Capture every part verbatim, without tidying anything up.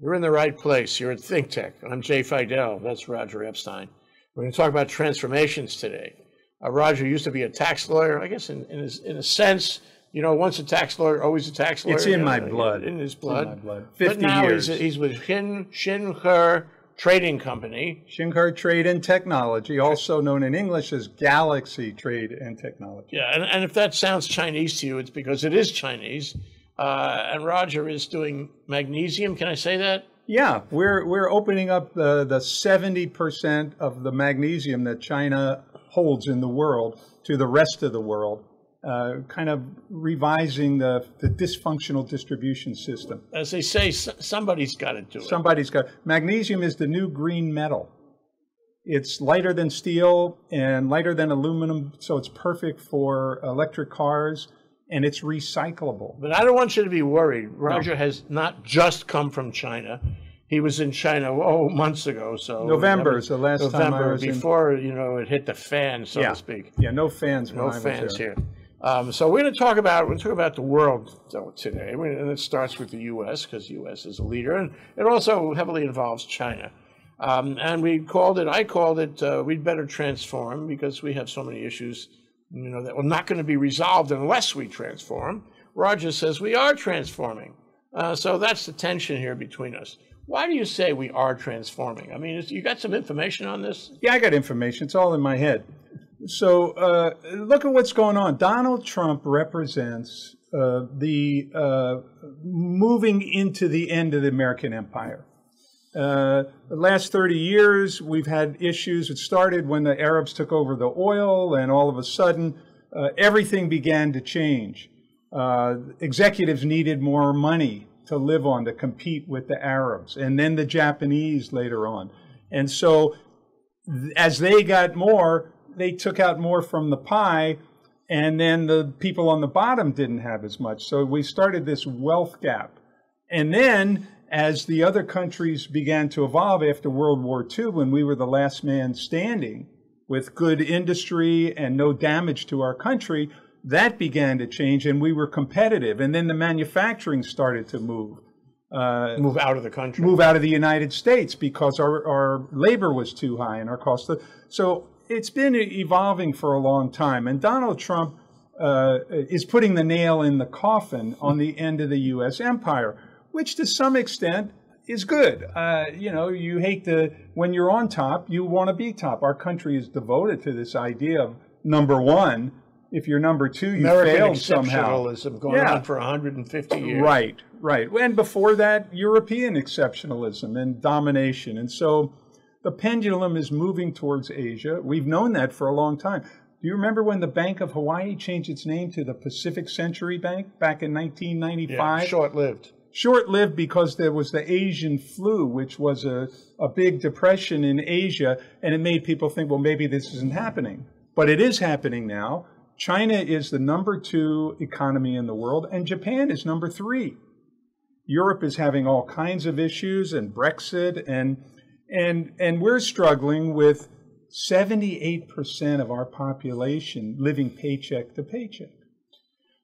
You're in the right place. You're at ThinkTech. I'm Jay Fidell. That's Roger Epstein. We're going to talk about transformations today. Uh, Roger used to be a tax lawyer. I guess in, in, his, in a sense, you know, once a tax lawyer, always a tax lawyer. It's in, you know, my blood. In his blood. It's in my blood. fifty years. But now years. He's, he's with Xinhe Trading Company. Xinhe Trade and Technology, also known in English as Galaxy Trade and Technology. Yeah, and, and if that sounds Chinese to you, it's because it is Chinese. Uh, and Roger is doing magnesium. Can I say that? Yeah, we're we're opening up the the seventy percent of the magnesium that China holds in the world to the rest of the world, uh, kind of revising the the dysfunctional distribution system. As they say, s somebody's got to do it. Somebody's got. Magnesium is the new green metal. It's lighter than steel and lighter than aluminum, so it's perfect for electric cars. And it's recyclable. But I don't want you to be worried. Roger no. has not just come from China. He was in China oh months ago. So November is the last November, time I was before in... you know, it hit the fan, so yeah. to speak. Yeah, no fans. No fans here. here. Um, so we're going to talk about we're going to talk about the world today, and it starts with the U S because the U S is a leader, and it also heavily involves China. Um, and we called it. I called it. Uh, we'd better transform because we have so many issues. You know, that we're not going to be resolved unless we transform. Roger says we are transforming. Uh, so that's the tension here between us. Why do you say we are transforming? I mean, it's, you got some information on this? Yeah, I got information. It's all in my head. So uh, look at what's going on. Donald Trump represents uh, the uh, moving into the end of the American empire. Uh, the last thirty years, we've had issues. It started when the Arabs took over the oil, and all of a sudden, uh, everything began to change. Uh, executives needed more money to live on, to compete with the Arabs, and then the Japanese later on. And so as they got more, they took out more from the pie, and then the people on the bottom didn't have as much. So we started this wealth gap. And then as the other countries began to evolve after World War Two, when we were the last man standing with good industry and no damage to our country, that began to change and we were competitive. And then the manufacturing started to move. Uh, move out of the country. Move out of the United States because our, our labor was too high and our cost. Of, so it's been evolving for a long time. And Donald Trump uh, is putting the nail in the coffin on the end of the U S empire, which to some extent is good. Uh, you know, you hate to, when you're on top, you want to be top. Our country is devoted to this idea of number one. If you're number two, you failed somehow. American exceptionalism going yeah. on for one hundred fifty years. Right, right. And before that, European exceptionalism and domination. And so the pendulum is moving towards Asia. We've known that for a long time. Do you remember when the Bank of Hawaii changed its name to the Pacific Century Bank back in nineteen ninety-five? Yeah, short-lived. Short-lived because there was the Asian flu, which was a, a big depression in Asia, and it made people think, well, maybe this isn't happening. But it is happening now. China is the number two economy in the world, and Japan is number three. Europe is having all kinds of issues, and Brexit, and, and, and we're struggling with seventy-eight percent of our population living paycheck to paycheck.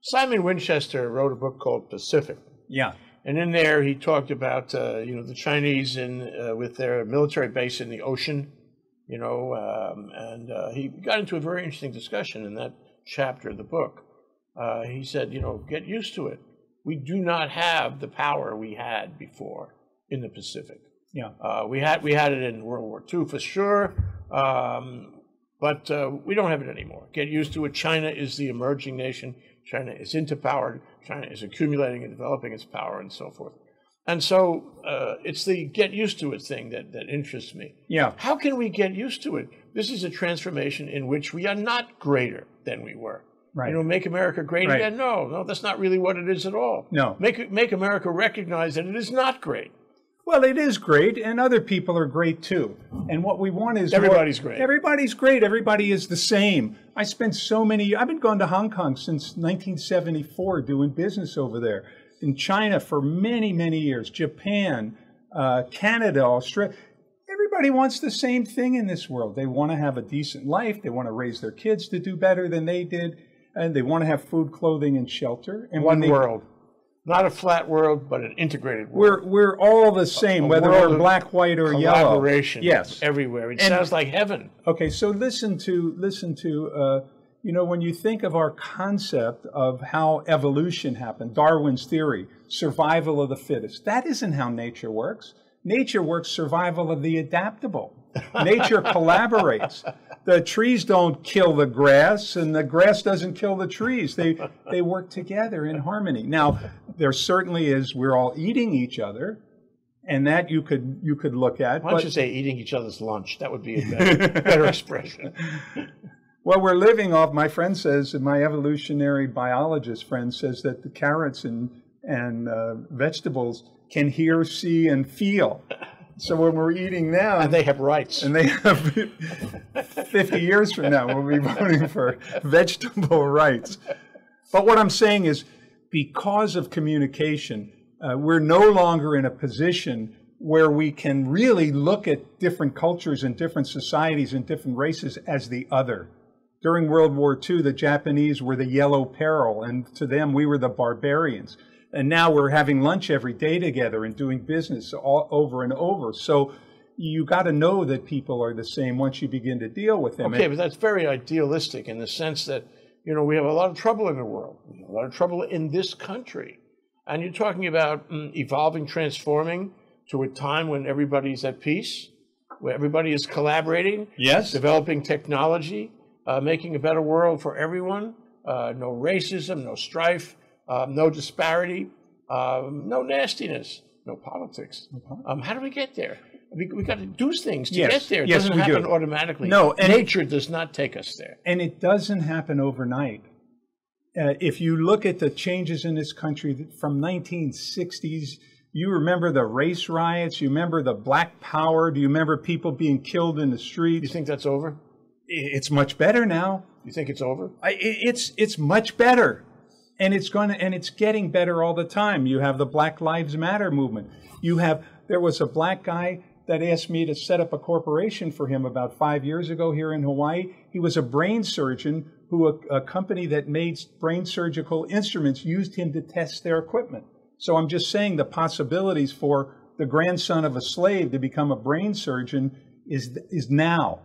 Simon Winchester wrote a book called Pacific. Yeah. And in there, he talked about, uh, you know, the Chinese in, uh, with their military base in the ocean, you know, um, and uh, he got into a very interesting discussion in that chapter of the book. Uh, he said, you know, get used to it. We do not have the power we had before in the Pacific. Yeah. Uh, we had we had it in World War Two for sure, um, but uh, we don't have it anymore. Get used to it. China is the emerging nation. China is into power. China is accumulating and developing its power and so forth. And so uh, it's the get used to it thing that, that interests me. Yeah. How can we get used to it? This is a transformation in which we are not greater than we were. Right. You know, make America great right. again? No, no, that's not really what it is at all. No. Make, make America recognize that it is not great. Well, it is great, and other people are great, too. And what we want is... Everybody's more, great. Everybody's great. Everybody is the same. I spent so many... I've been going to Hong Kong since nineteen seventy-four doing business over there. In China for many, many years. Japan, uh, Canada, Australia. Everybody wants the same thing in this world. They want to have a decent life. They want to raise their kids to do better than they did. And they want to have food, clothing, and shelter. And One they, world. Not a flat world, but an integrated world. We're, we're all the same, a, a whether we're black, white, or yellow. Collaboration, yes, everywhere. It and, sounds like heaven. Okay, so listen to, listen to uh, you know, when you think of our concept of how evolution happened, Darwin's theory, survival of the fittest, that isn't how nature works. Nature works survival of the adaptable. Nature collaborates. The trees don't kill the grass, and the grass doesn't kill the trees. They, they work together in harmony. Now, there certainly is, we're all eating each other, and that you could, you could look at. Why don't but, you say eating each other's lunch? That would be a better, better expression. Well, we're living off, my friend says, and my evolutionary biologist friend says that the carrots and, and uh, vegetables can hear, see, and feel. So when we're eating now... And they have rights. And they have fifty years from now, we'll be voting for vegetable rights. But what I'm saying is, because of communication, uh, we're no longer in a position where we can really look at different cultures and different societies and different races as the other. During World War Two, the Japanese were the yellow peril, and to them, we were the barbarians. And now we're having lunch every day together and doing business all over and over. So you got to know that people are the same once you begin to deal with them. Okay, and but that's very idealistic in the sense that, you know, we have a lot of trouble in the world, a lot of trouble in this country. And you're talking about mm, evolving, transforming to a time when everybody's at peace, where everybody is collaborating, yes, developing technology, uh, making a better world for everyone, uh, no racism, no strife. Um, no disparity, um, no nastiness, no politics. Um, how do we get there? We, we got to do things to yes. get there. It yes, doesn't happen do. automatically. No, and nature it, does not take us there. And it doesn't happen overnight. Uh, if you look at the changes in this country from nineteen sixties, you remember the race riots, you remember the black power, do you remember people being killed in the streets? You think that's over? It's much better now. You think it's over? I, it, it's, it's much better. And it's going to, and it's getting better all the time. You have the Black Lives Matter movement. You have, there was a black guy that asked me to set up a corporation for him about five years ago here in Hawaii. He was a brain surgeon who, a, a company that made brain surgical instruments used him to test their equipment. So I'm just saying the possibilities for the grandson of a slave to become a brain surgeon is, is now.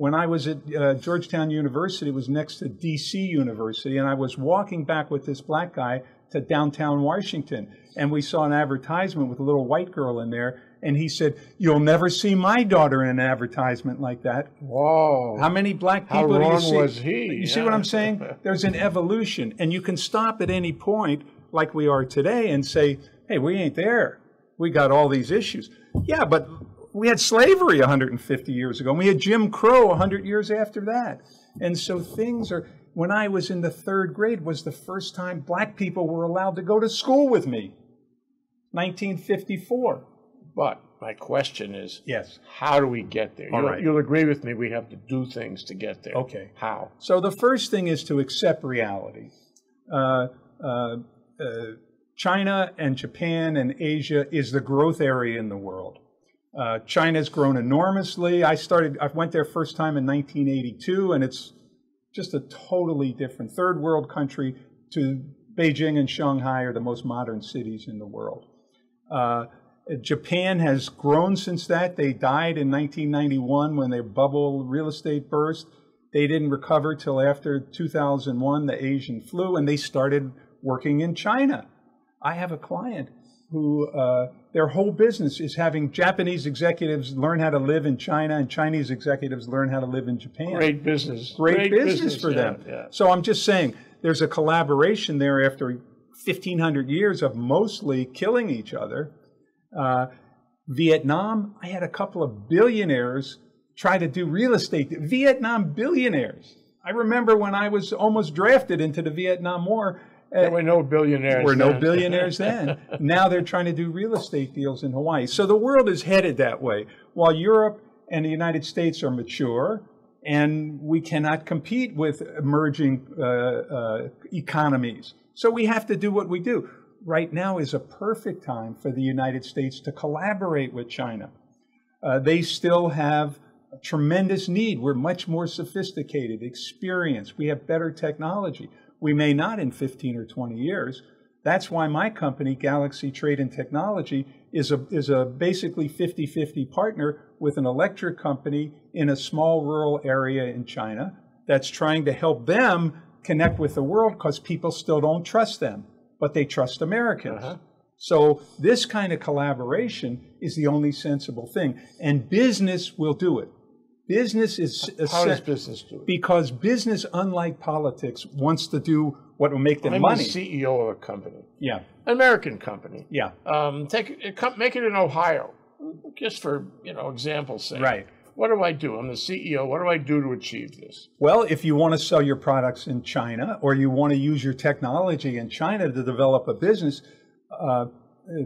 When I was at uh, Georgetown University, it was next to D C University, and I was walking back with this black guy to downtown Washington, and we saw an advertisement with a little white girl in there, and he said, "You'll never see my daughter in an advertisement like that." Whoa. How many black people do you see? How wrong was he? You see what I'm saying? There's an evolution, and you can stop at any point, like we are today, and say, "Hey, we ain't there. We got all these issues." Yeah, but... we had slavery one hundred fifty years ago, and we had Jim Crow one hundred years after that. And so things are, when I was in the third grade was the first time black people were allowed to go to school with me, nineteen fifty-four. But my question is, yes, how do we get there? All you'll, right. you'll agree with me, we have to do things to get there. Okay. How? So the first thing is to accept reality. Uh, uh, uh, China and Japan and Asia is the growth area in the world. Uh, China's grown enormously. I started, I went there first time in nineteen eighty-two, and it's just a totally different third world country to Beijing and Shanghai are the most modern cities in the world. Uh, Japan has grown since that. They died in nineteen ninety-one when their bubble real estate burst. They didn't recover till after two thousand one, the Asian flu, and they started working in China. I have a client who uh, their whole business is having Japanese executives learn how to live in China and Chinese executives learn how to live in Japan. Great business. Great, Great business, business for yeah, them. Yeah. So I'm just saying there's a collaboration there after fifteen hundred years of mostly killing each other. Uh, Vietnam, I had a couple of billionaires try to do real estate. Vietnam billionaires. I remember when I was almost drafted into the Vietnam War. There were no billionaires We're then. no billionaires then. Now they're trying to do real estate deals in Hawaii. So the world is headed that way. While Europe and the United States are mature, and we cannot compete with emerging uh, uh, economies. So we have to do what we do. Right now is a perfect time for the United States to collaborate with China. Uh, they still have a tremendous need. We're much more sophisticated, experienced. We have better technology. We may not in fifteen or twenty years. That's why my company, Galaxy Trade and Technology, is a, is a basically fifty fifty partner with an electric company in a small rural area in China that's trying to help them connect with the world because people still don't trust them, but they trust Americans. Uh-huh. So this kind of collaboration is the only sensible thing, and business will do it. Business is how does business do it? Because business, unlike politics, wants to do what will make them I'm money. I'm the C E O of a company, yeah, an American company, yeah. Um, take make it in Ohio, just for you know example's sake. Right. What do I do? I'm the C E O. What do I do to achieve this? Well, if you want to sell your products in China, or you want to use your technology in China to develop a business. Uh,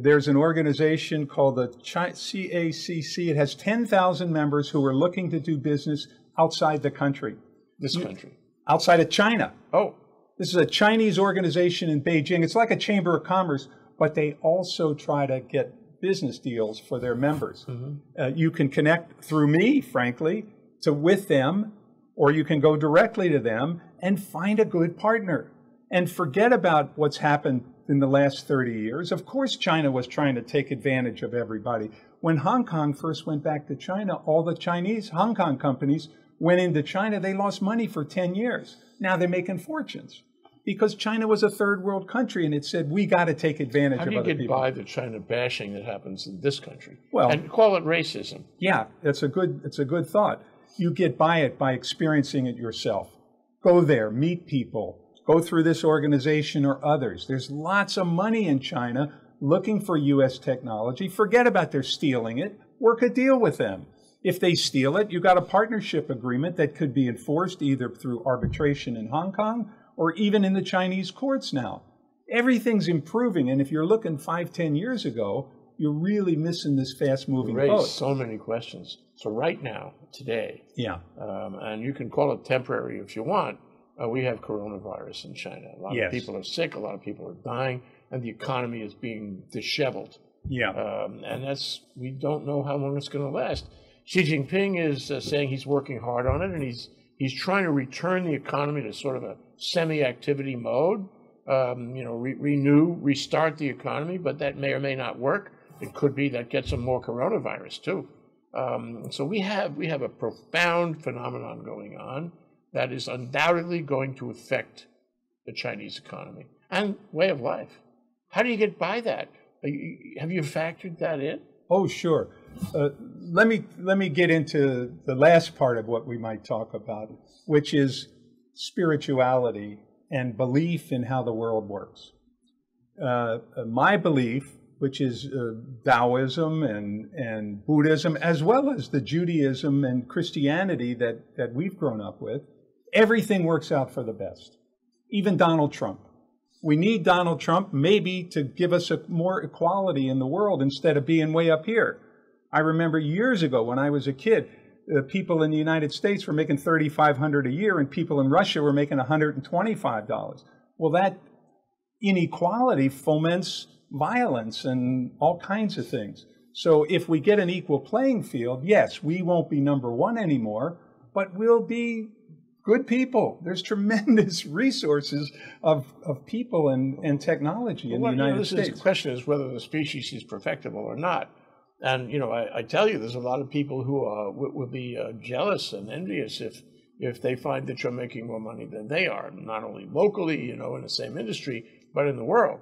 there's an organization called the C A C C. It has ten thousand members who are looking to do business outside the country. This country? Outside of China. Oh. This is a Chinese organization in Beijing. It's like a Chamber of Commerce, but they also try to get business deals for their members. Mm-hmm. uh, you can connect through me, frankly, to with them, or you can go directly to them and find a good partner. And forget about what's happened in the last thirty years. Of course, China was trying to take advantage of everybody. When Hong Kong first went back to China, all the Chinese Hong Kong companies went into China. They lost money for ten years. Now they're making fortunes because China was a third world country and it said, we got to take advantage of other people. How do you get by the China bashing that happens in this country? Well, and call it racism. Yeah, that's a good, it's a good thought. You get by it by experiencing it yourself. Go there, meet people. Go through this organization or others. There's lots of money in China looking for U S technology. Forget about their stealing it. Work a deal with them. If they steal it, you've got a partnership agreement that could be enforced either through arbitration in Hong Kong or even in the Chinese courts now. Everything's improving, and if you're looking five, ten years ago, you're really missing this fast-moving boat. You raised so many questions. So right now, today, yeah, um, and you can call it temporary if you want, Uh, we have coronavirus in China. A lot yes. of people are sick. A lot of people are dying, and the economy is being disheveled. Yeah, um, and that's we don't know how long it's going to last. Xi Jinping is uh, saying he's working hard on it, and he's he's trying to return the economy to sort of a semi-activity mode. Um, you know, re renew, restart the economy, but that may or may not work. It could be that gets them more coronavirus too. Um, so we have we have a profound phenomenon going on that is undoubtedly going to affect the Chinese economy and way of life. How do you get by that? You, have you factored that in? Oh, sure. Uh, let me, let me get into the last part of what we might talk about, which is spirituality and belief in how the world works. Uh, my belief, which is uh, Taoism and, and Buddhism, as well as the Judaism and Christianity that, that we've grown up with, everything works out for the best, even Donald Trump. We need Donald Trump maybe to give us a, more equality in the world instead of being way up here. I remember years ago when I was a kid, uh, people in the United States were making thirty-five hundred dollars a year and people in Russia were making one hundred twenty-five dollars. Well, that inequality foments violence and all kinds of things. So if we get an equal playing field, yes, we won't be number one anymore, but we'll be good people. There's tremendous resources of, of people and, and technology in well, the United you know, this States. Is, the question is whether the species is perfectable or not. And, you know, I, I tell you, there's a lot of people who uh, would be uh, jealous and envious if, if they find that you're making more money than they are, not only locally, you know, in the same industry, but in the world.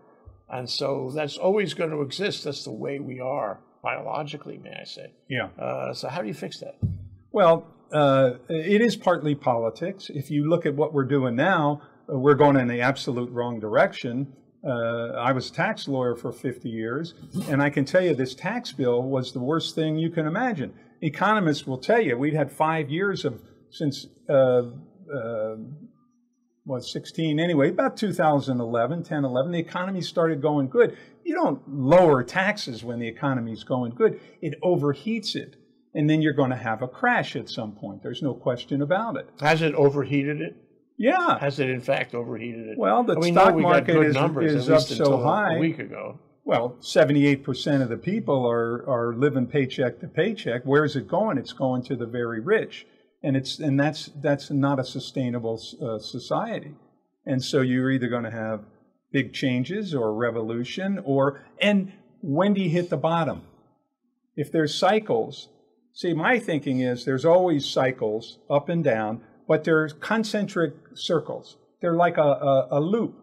And so that's always going to exist. That's the way we are biologically, may I say. Yeah. Uh, so how do you fix that? Well, Uh, it is partly politics. If you look at what we're doing now, uh, we're going in the absolute wrong direction. Uh, I was a tax lawyer for fifty years, and I can tell you this tax bill was the worst thing you can imagine. Economists will tell you we'd had five years of, since, uh, uh, well, sixteen anyway, about two thousand eleven, ten, eleven, the economy started going good. You don't lower taxes when the economy's going good. It overheats it. And then you're going to have a crash at some point. There's no question about it. Has it overheated it? Yeah. Has it, in fact, overheated it? Well, the we stock market is, is up so high. A week ago. Well, seventy-eight percent of the people are, are living paycheck to paycheck. Where is it going? It's going to the very rich. And, it's, and that's, that's not a sustainable uh, society. And so you're either going to have big changes or revolution, or, and when do you hit the bottom? If there's cycles, see, my thinking is there's always cycles up and down, but they're concentric circles. They're like a, a, a loop.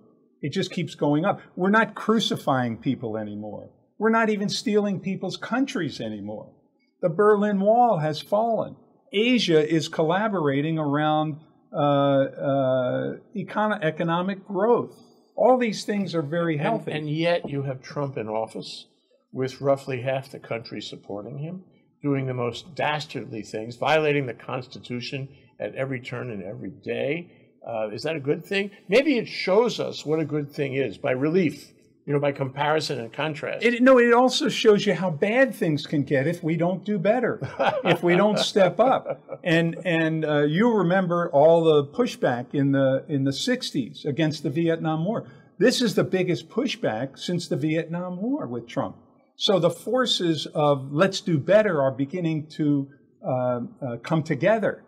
It just keeps going up. We're not crucifying people anymore. We're not even stealing people's countries anymore. The Berlin Wall has fallen. Asia is collaborating around uh, uh, econ economic growth. All these things are very healthy. And, and yet you have Trump in office with roughly half the country supporting him, doing the most dastardly things, violating the Constitution at every turn and every day. Uh, is that a good thing? Maybe it shows us what a good thing is by relief, you know, by comparison and contrast. It, no, it also shows you how bad things can get if we don't do better, if we don't step up. And and uh, you remember all the pushback in the in the sixties against the Vietnam War. This is the biggest pushback since the Vietnam War with Trump. So the forces of let's do better are beginning to uh, uh, come together.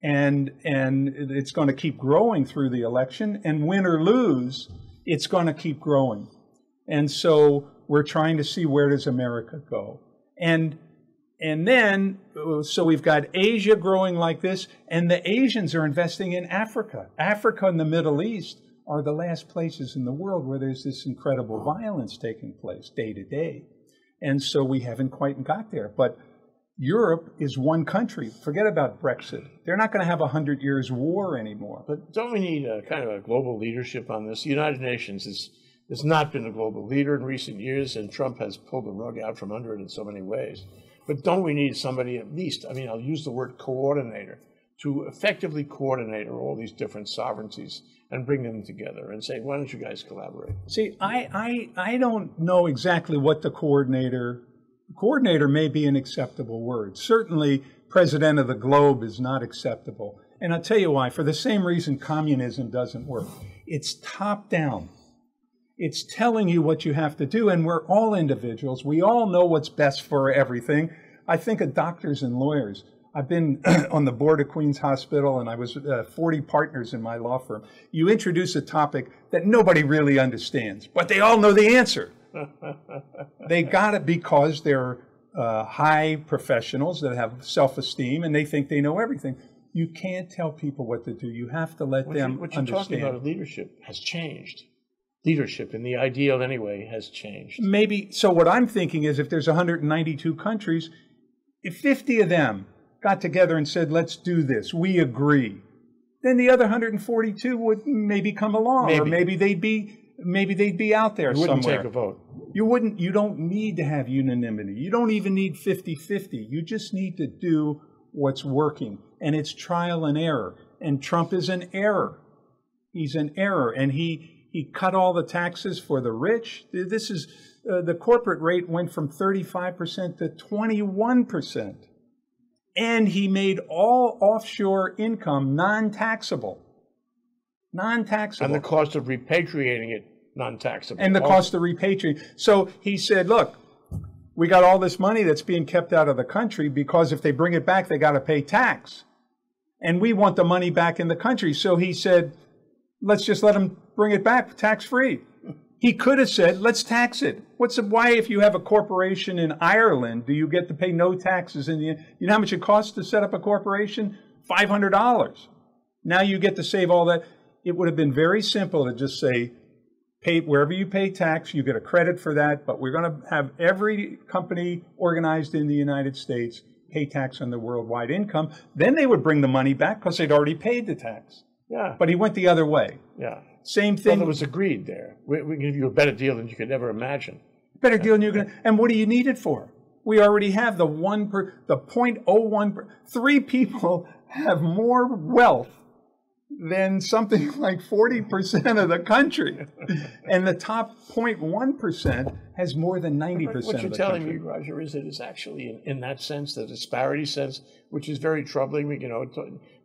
And, and it's going to keep growing through the election. And win or lose, it's going to keep growing. And so we're trying to see where does America go. And, and then, so we've got Asia growing like this. And the Asians are investing in Africa. Africa and the Middle East are the last places in the world where there's this incredible violence taking place day to day. And so we haven't quite got there. But Europe is one country. Forget about Brexit. They're not going to have a hundred years war anymore. But don't we need a kind of a global leadership on this? The United Nations has, has not been a global leader in recent years, and Trump has pulled the rug out from under it in so many ways. But don't we need somebody at least, I mean, I'll use the word coordinator, to effectively coordinate all these different sovereignties and bring them together and say, why don't you guys collaborate? See, I, I, I don't know exactly what the coordinator... Coordinator may be an acceptable word. Certainly, president of the globe is not acceptable. And I'll tell you why. For the same reason communism doesn't work. It's top down. It's telling you what you have to do. And we're all individuals. We all know what's best for everything. I think of doctors and lawyers. I've been on the board of Queen's Hospital, and I was uh, forty partners in my law firm. You introduce a topic that nobody really understands, but they all know the answer. They got it because they're uh, high professionals that have self-esteem, and they think they know everything. You can't tell people what to do. You have to let what them you, what understand. What you're talking about, leadership has changed. Leadership, in the ideal anyway, has changed. Maybe. So what I'm thinking is if there's one hundred ninety-two countries, if fifty of them got together and said, let's do this, we agree, then the other one hundred forty-two would maybe come along, maybe. Or maybe they'd be... Maybe they'd be out there somewhere. You wouldn't take a vote. You wouldn't. You don't need to have unanimity. You don't even need fifty fifty. You just need to do what's working. And it's trial and error. And Trump is an error. He's an error. And he, he cut all the taxes for the rich. This is, uh, the corporate rate went from thirty-five percent to twenty-one percent. And he made all offshore income non-taxable. Non-taxable. And the cost of repatriating it, non-taxable. And the cost of repatriating. So he said, look, we got all this money that's being kept out of the country because if they bring it back, they got to pay tax. And we want the money back in the country. So he said, let's just let them bring it back tax-free. He could have said, let's tax it. What's the, why if you have a corporation in Ireland, do you get to pay no taxes in the end? You know how much it costs to set up a corporation? five hundred dollars. Now you get to save all that. It would have been very simple to just say, pay, wherever you pay tax, you get a credit for that, but we're going to have every company organized in the United States pay tax on their worldwide income. Then they would bring the money back because they'd already paid the tax. Yeah. But he went the other way. Yeah. Same thing. Well, there was agreed there. We, we give you a better deal than you could ever imagine. Better yeah. deal than you could. And what do you need it for? We already have the one per, the zero point zero one. Per, three people have more wealth than something like forty percent of the country. And the top zero point one percent has more than ninety percent of the country. What you're telling me, Roger, is that it's actually in, in that sense, the disparity sense, which is very troubling, you know,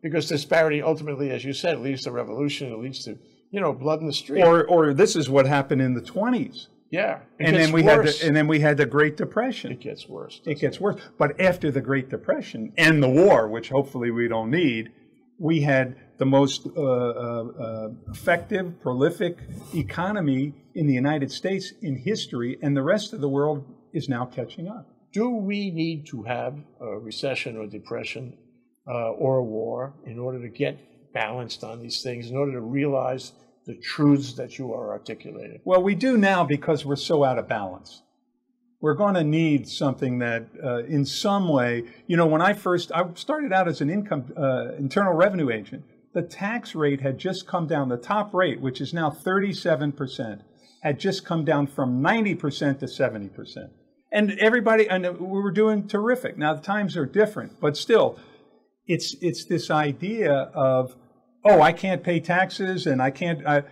because disparity ultimately, as you said, leads to revolution, it leads to, you know, blood in the street. Or, or this is what happened in the twenties. Yeah, and then we had the, and then we had the Great Depression. It gets worse. It gets worse. But after the Great Depression and the war, which hopefully we don't need, we had... the most uh, uh, effective, prolific economy in the United States in history, and the rest of the world is now catching up. Do we need to have a recession or depression uh, or a war in order to get balanced on these things, in order to realize the truths that you are articulating? Well, we do now because we're so out of balance. We're going to need something that uh, in some way, you know, when I first, I started out as an income, uh, internal revenue agent. The tax rate had just come down. The top rate, which is now thirty-seven percent, had just come down from ninety percent to seventy percent. And everybody, and we were doing terrific. Now, the times are different, but still, it's, it's this idea of, oh, I can't pay taxes and I can't, I,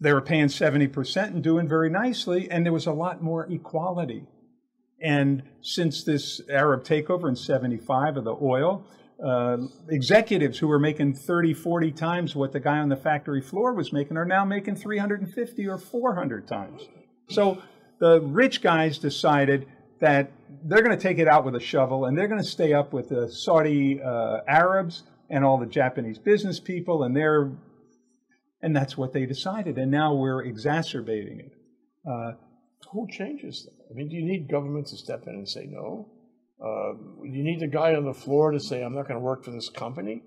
they were paying seventy percent and doing very nicely, and there was a lot more equality. And since this Arab takeover in seventy-five of the oil, uh, executives who were making thirty, forty times what the guy on the factory floor was making are now making three hundred fifty or four hundred times. So the rich guys decided that they're going to take it out with a shovel, and they're going to stay up with the Saudi uh, Arabs and all the Japanese business people, and they're And that's what they decided, and now we're exacerbating it. Uh, Who changes that? I mean, do you need government to step in and say no? Uh, do you need the guy on the floor to say, I'm not going to work for this company?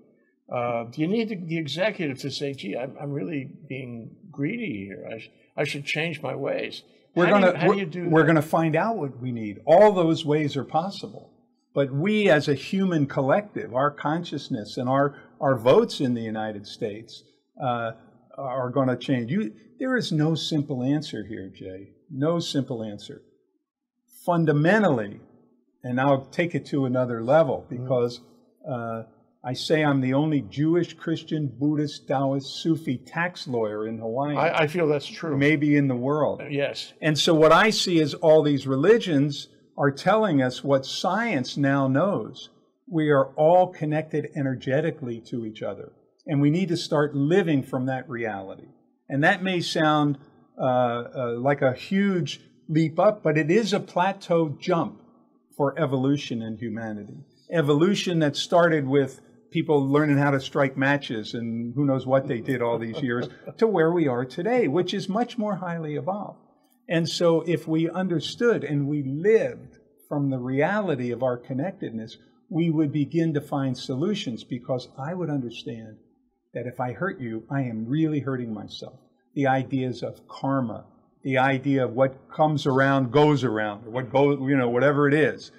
Uh, do you need the, the executive to say, gee, I'm, I'm really being greedy here. I, sh I should change my ways. We're going to We're going to find out what we need. All those ways are possible. But we as a human collective, our consciousness and our, our votes in the United States, uh, are going to change. You, there is no simple answer here, Jay. No simple answer. Fundamentally, and I'll take it to another level, because uh, I say I'm the only Jewish, Christian, Buddhist, Taoist, Sufi tax lawyer in Hawaii. I, I feel that's true. Maybe in the world. Uh, yes. And so what I see is all these religions are telling us what science now knows. We are all connected energetically to each other. And we need to start living from that reality. And that may sound uh, uh, like a huge leap up, but it is a plateau jump for evolution in humanity. Evolution that started with people learning how to strike matches and who knows what they did all these years to where we are today, which is much more highly evolved. And so if we understood and we lived from the reality of our connectedness, we would begin to find solutions, because I would understand that if I hurt you, I am really hurting myself. The ideas of karma, the idea of what comes around goes around, or what goes, you know, whatever it is.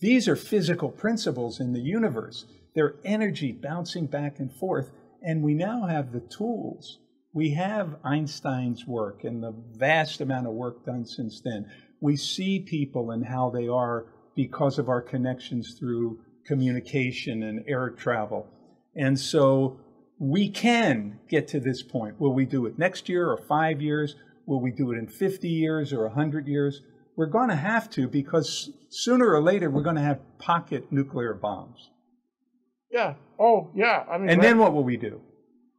These are physical principles in the universe. They're energy bouncing back and forth. And we now have the tools. We have Einstein's work and the vast amount of work done since then. We see people and how they are because of our connections through communication and air travel. And so we can get to this point. Will we do it next year or five years? Will we do it in fifty years or one hundred years? We're going to have to, because sooner or later, we're going to have pocket nuclear bombs. Yeah. Oh, yeah. I mean, and right. Then what will we do?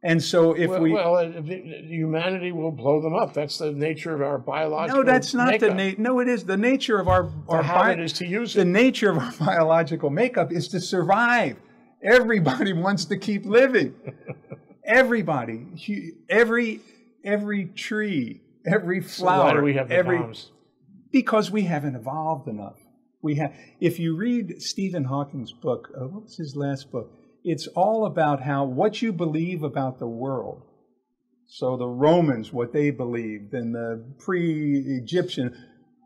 And so if well, we... Well, uh, humanity will blow them up. That's the nature of our biological makeup. No, that's not makeup. the... Na no, it is. The nature of our... our how it is to use it. The nature of our biological makeup is to survive. Everybody wants to keep living. Everybody, every every tree, every flower, so why do we have the every bombs? Because we haven't evolved enough. We have. If you read Stephen Hawking's book, oh, what was his last book? It's all about how what you believe about the world. So the Romans, what they believed, and the pre-Egyptian,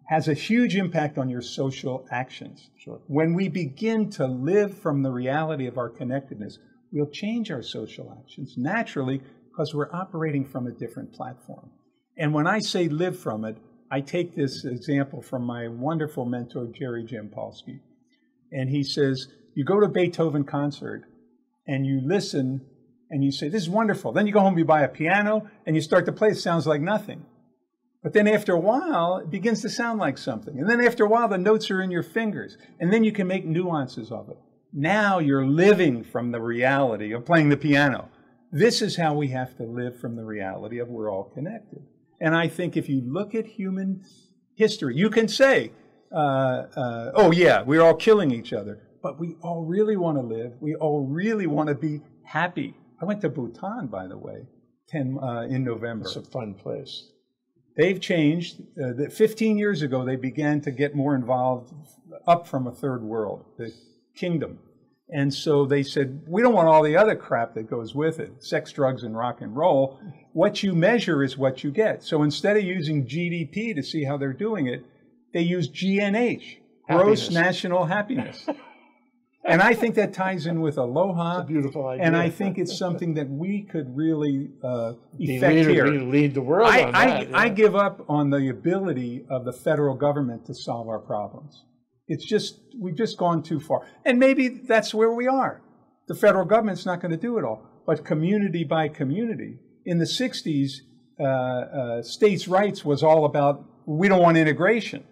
has a huge impact on your social actions. Sure. When we begin to live from the reality of our connectedness, we'll change our social actions naturally, because we're operating from a different platform. And when I say live from it, I take this example from my wonderful mentor, Jerry Jampolsky. And he says, you go to a Beethoven concert and you listen and you say, this is wonderful. Then you go home, you buy a piano and you start to play. It sounds like nothing. But then after a while, it begins to sound like something. And then after a while, the notes are in your fingers. And then you can make nuances of it. Now you're living from the reality of playing the piano. This is how we have to live from the reality of we're all connected. And I think if you look at human history, you can say, uh, uh, oh yeah, we're all killing each other. But we all really want to live. We all really want to be happy. I went to Bhutan, by the way, ten, uh, in November. It's a fun place. They've changed. Uh, fifteen years ago, they began to get more involved up from a third world, the kingdom. And so they said, we don't want all the other crap that goes with it, sex, drugs, and rock and roll. What you measure is what you get. So instead of using G D P to see how they're doing it, they use G N H, gross happiness. National happiness. And I think that ties in with Aloha. It's a beautiful idea. And I think it's something that we could really uh, effect lead, here. Lead the world I, on I, that, yeah. I give up on the ability of the federal government to solve our problems. It's just, we've just gone too far. And maybe that's where we are. The federal government's not going to do it all. But community by community. In the sixties, uh, uh, states' rights was all about, we don't want integration.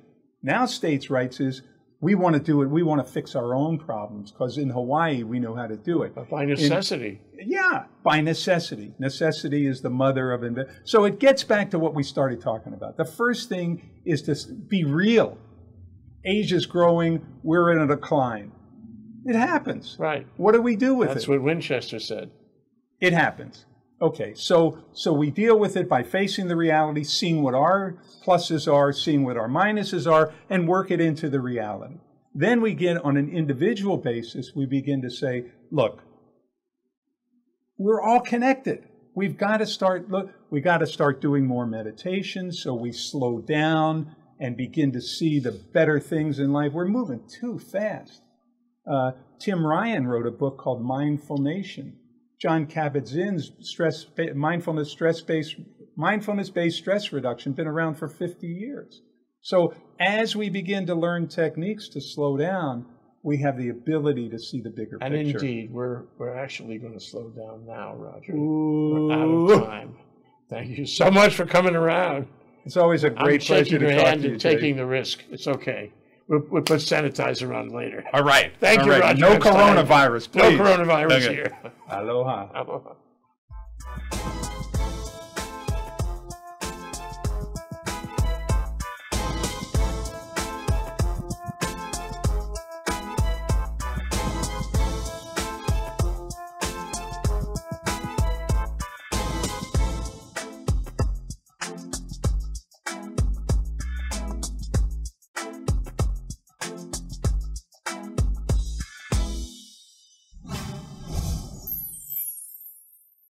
Now states' rights is, we want to do it. We want to fix our own problems because in Hawaii, we know how to do it. But by necessity. In, yeah, by necessity. Necessity is the mother of invention. So it gets back to what we started talking about. The first thing is to be real. Asia's growing. We're in a decline. It happens. Right. What do we do with it? That's what Winchester said. It happens. Okay, so so we deal with it by facing the reality, seeing what our pluses are, seeing what our minuses are, and work it into the reality. Then we get on an individual basis, we begin to say, look, we're all connected. We've got to start look, we got to start doing more meditation so we slow down and begin to see the better things in life. We're moving too fast. Uh, Tim Ryan wrote a book called Mindfulnation. John Kabat-Zinn's stress, mindfulness, stress-based, mindfulness-based stress reduction been around for fifty years. So as we begin to learn techniques to slow down, we have the ability to see the bigger and picture. And indeed, we're we're actually going to slow down now, Roger. Ooh. We're out of time. Thank you so much for coming around. It's always a great I'm pleasure to talk to you. Shaking your hand and taking the risk. It's okay. We'll, we'll put sanitizer on later. All right. Thank All you, right. Roger. No Epstein. Coronavirus, please. No coronavirus okay. here. Aloha. Aloha.